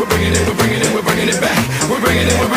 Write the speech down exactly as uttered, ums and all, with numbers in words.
We're bringing it, we're bringing it, we're bringing it back. We're bringing it, we're